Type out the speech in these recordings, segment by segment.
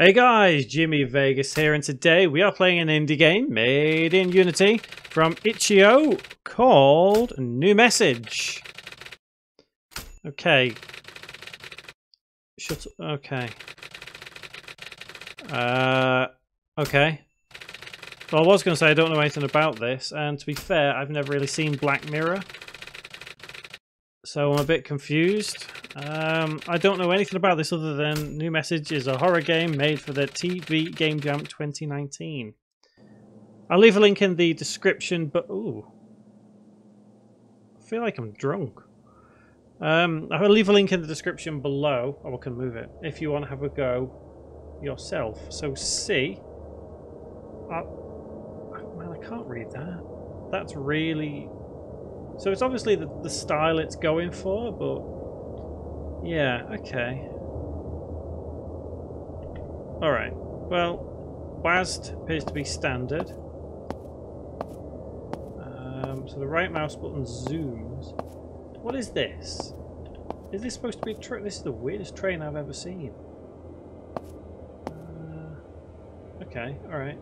Hey guys, Jimmy Vegas here, and today we are playing an indie game made in Unity from Ichio called New Message. Okay. Shut up. Okay. Okay. Well, I was going to say I don't know anything about this, and to be fair, I've never really seen Black Mirror. So I'm a bit confused. I don't know anything about this other than New Message is a horror game made for the TV Game Jam 2019. I'll leave a link in the description, but ooh, I feel like I'm drunk. I'll leave a link in the description below. Oh, I can move it if you want to have a go yourself. So see, man, I can't read that. That's really. So it's obviously the style it's going for, but. Yeah, okay. Alright, well, WASD appears to be standard. So the right mouse button zooms. What is this? Is this supposed to be a trick? This is the weirdest train I've ever seen. Okay, alright.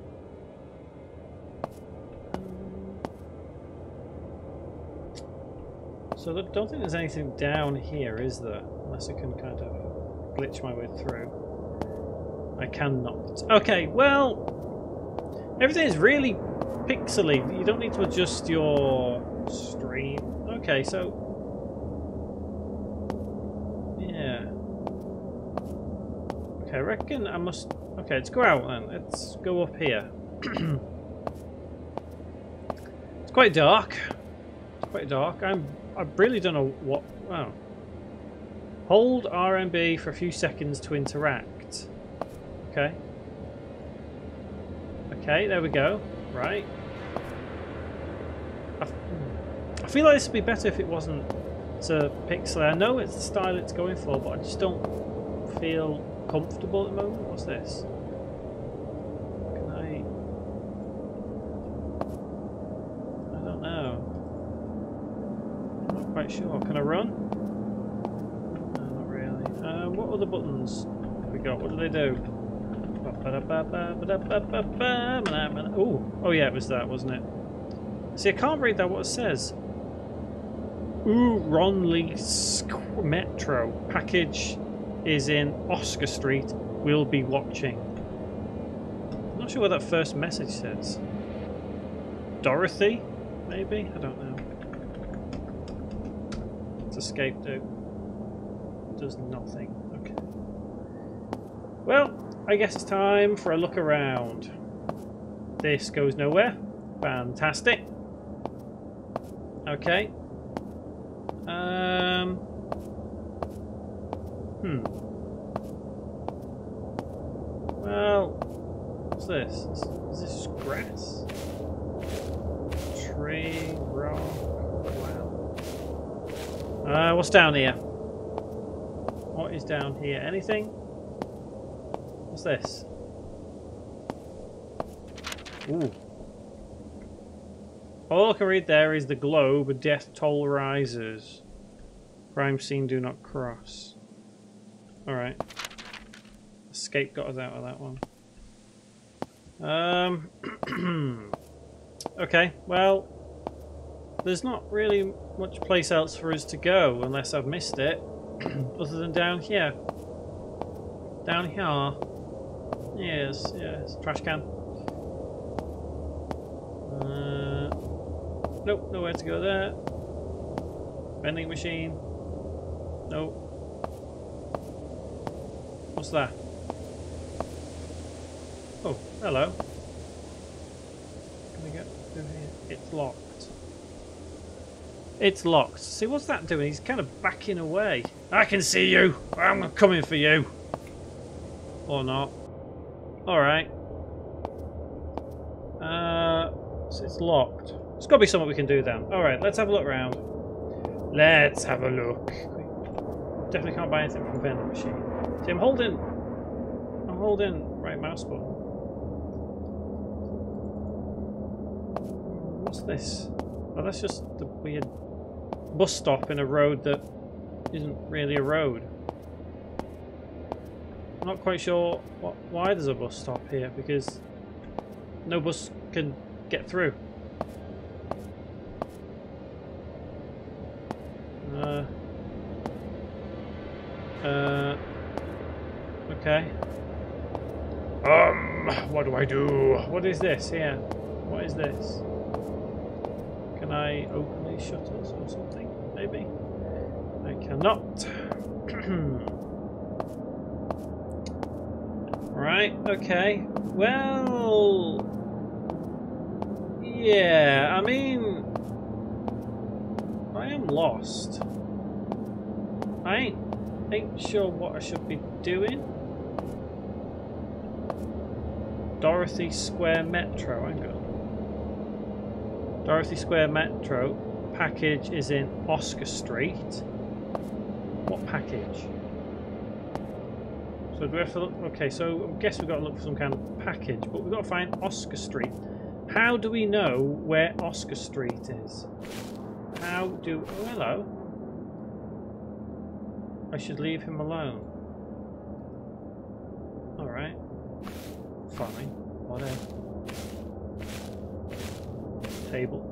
So I don't think there's anything down here, is there? Unless I can kind of glitch my way through. I cannot. Okay, well, everything is really pixely. You don't need to adjust your stream. Okay, so yeah. Okay, I reckon I must. Okay, let's go out then. Let's go up here. It's quite dark. It's quite dark. I really don't know what. Wow. Hold RMB for a few seconds to interact. Okay. Okay, there we go. Right. I feel like this would be better if it wasn't so pixely. I know it's the style it's going for, but I just don't feel comfortable at the moment. What's this? Can I don't know. I'm not quite sure. Can I run? What are the buttons have we got? What do they do? Oh, yeah, it was that, wasn't it? See, I can't read that, what it says. Dorothy Square Metro package is in Oscar Street. We'll be watching. I'm not sure what that first message says. Dorothy, maybe? I don't know. Let's escape, dude. Does nothing. Okay. Well, I guess it's time for a look around. This goes nowhere. Fantastic. Okay. Well, what's this? Is this grass? Tree, rock. Wow. What's down here? What is down here? Anything? What's this? Ooh. All I can read there is the globe, death toll rises. Crime scene do not cross. Alright. Escape got us out of that one. Okay, well, there's not really much place else for us to go unless I've missed it. Other than down here. Down here. Yes, yes. Trash can. Nope, nowhere to go there. Vending machine. Nope. What's that? Oh, hello. Can we get through here? It's locked. It's locked. See, what's that doing? He's kind of backing away. I can see you. I'm coming for you. Or not. Alright. So it's locked. There's got to be something we can do then. Alright, let's have a look around. Let's have a look. Definitely can't buy anything from vending machine. See, I'm holding right mouse button. What's this? Oh, that's just the weird bus stop in a road that isn't really a road. I'm not quite sure why there's a bus stop here, because no bus can get through. Okay. What do I do? What is this here? What is this? Can I open these shutters or something? Maybe? I cannot. Right, okay. Well... yeah, I mean... I am lost. I ain't sure what I should be doing. Dorothy Square Metro, hang on. Dorothy Square Metro. Package is in Oscar Street. What package? So do we have to look? Okay, so I guess we've got to look for some kind of package, but we've got to find Oscar Street. How do we know where Oscar Street is? How do... oh, hello. I should leave him alone. Alright. Fine. Whatever. Table.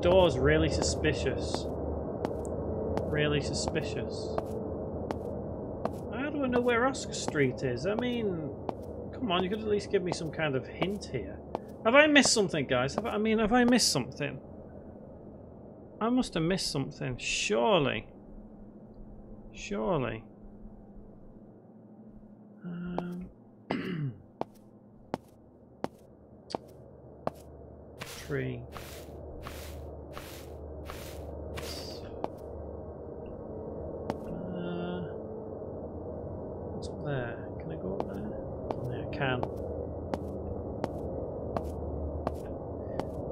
Door's really suspicious. Really suspicious. How do I know where Oscar Street is? I mean, come on, you could at least give me some kind of hint here. Have I missed something, guys? Have I missed something? I must have missed something, surely. Surely. Tree.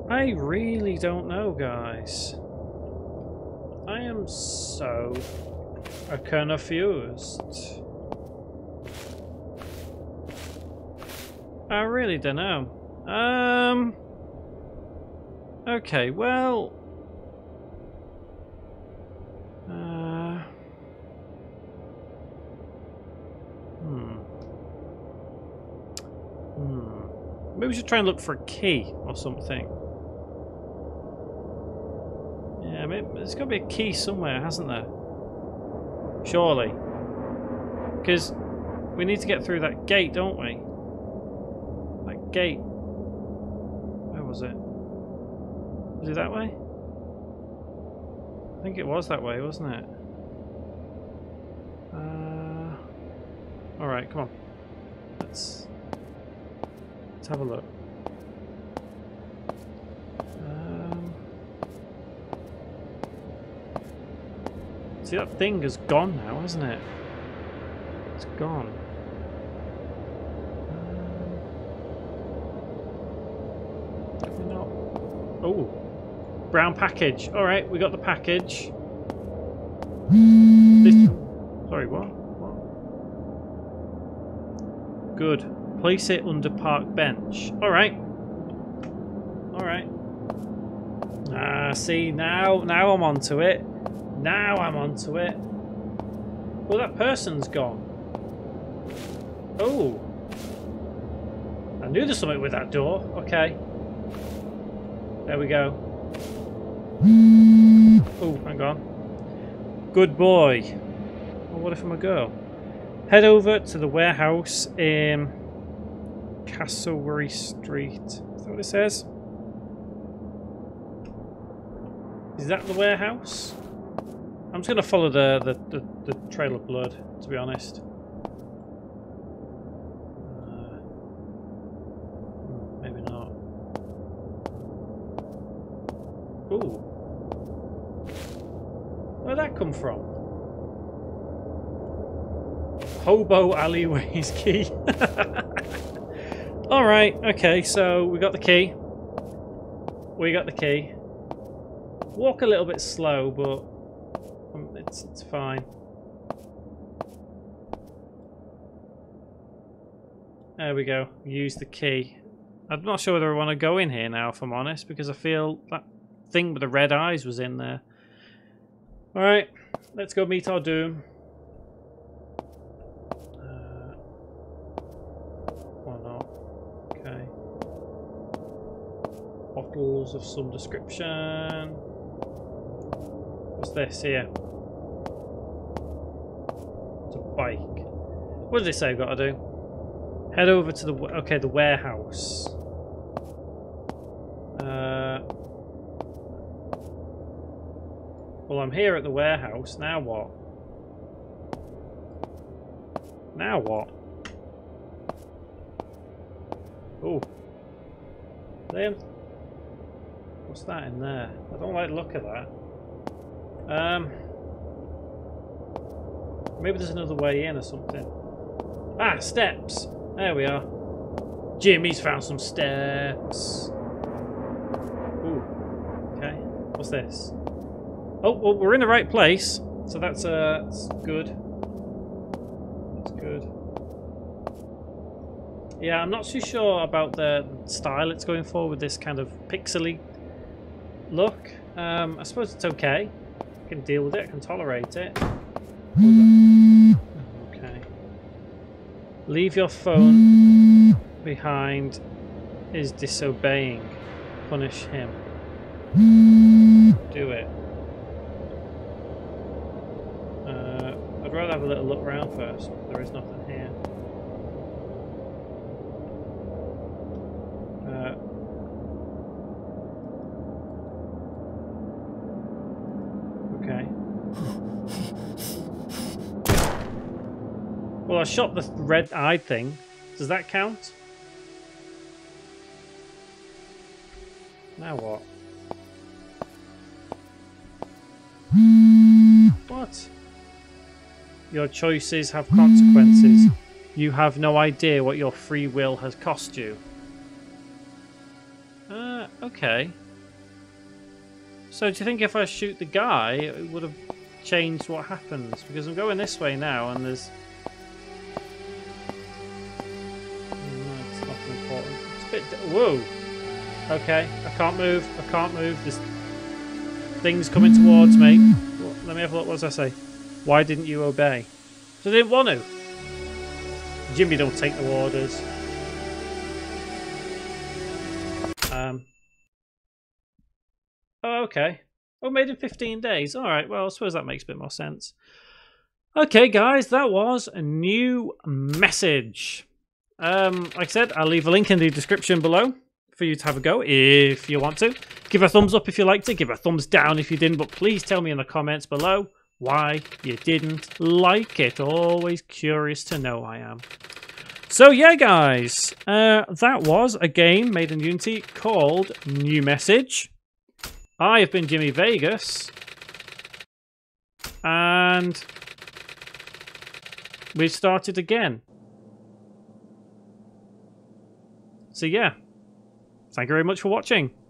I really don't know, guys. I am so confused. I really don't know. Okay, well... maybe we should try and look for a key or something. Yeah, I mean, there's got to be a key somewhere, hasn't there? Surely. Because we need to get through that gate, don't we? That gate. Where was it? Was it that way? I think it was that way, wasn't it? Alright, come on. Let's have a look. See, that thing is gone now, isn't it? It's gone. Can we not? Oh, brown package. All right, we got the package. This... sorry, what? What? Good. Place it under park bench. All right. All right. Ah, see, now I'm onto it. Now I'm onto it. Well, that person's gone. Oh. I knew there's something with that door. Okay. There we go. Oh, hang on. Good boy. Well, what if I'm a girl? Head over to the warehouse in Castleworthy Street. Is that what it says? Is that the warehouse? I'm just gonna follow the trail of blood, to be honest. Maybe not. Ooh. Where'd that come from? Hobo alleyways key. Alright, okay, so we got the key. We got the key. Walk a little bit slow, but it's fine. There we go. Use the key. I'm not sure whether I want to go in here now, if I'm honest, because I feel that thing with the red eyes was in there. Alright, let's go meet our doom. Or not. Okay. Bottles of some description. What's this here? It's a bike. What did they say I've got to do? Head over to the the warehouse. Well, I'm here at the warehouse. Now what? Now what? Oh, damn! What's that in there? I don't like the look of that. Maybe there's another way in or something. Ah, steps. There we are. Jimmy's found some steps. Ooh. Okay. What's this? Oh, well, we're in the right place. So that's good. That's good. Yeah, I'm not too sure about the style it's going for with this kind of pixely look. I suppose it's okay. I can deal with it. I can tolerate it. Leave your phone behind is disobeying. Punish him. Do it. I'd rather have a little look around first. There is nothing here. Well, I shot the red-eyed thing. Does that count? Now what? What? Your choices have consequences. You have no idea what your free will has cost you. Okay. So do you think if I shoot the guy, it would have changed what happens? Because I'm going this way now, and there's... Whoa! Okay, I can't move. I can't move. There's things coming towards me. Let me have a look. What does I say? Why didn't you obey? So they didn't want to. Jimmy don't take the orders. Oh, okay. Oh, made in 15 days. All right. Well, I suppose that makes a bit more sense. Okay, guys, that was a new message. Like I said, I'll leave a link in the description below for you to have a go if you want to. Give a thumbs up if you liked it, give a thumbs down if you didn't, but please tell me in the comments below why you didn't like it. Always curious to know I am. So yeah, guys, that was a game made in Unity called New Message. I have been Jimmy Vegas, and we started again. So yeah, thank you very much for watching.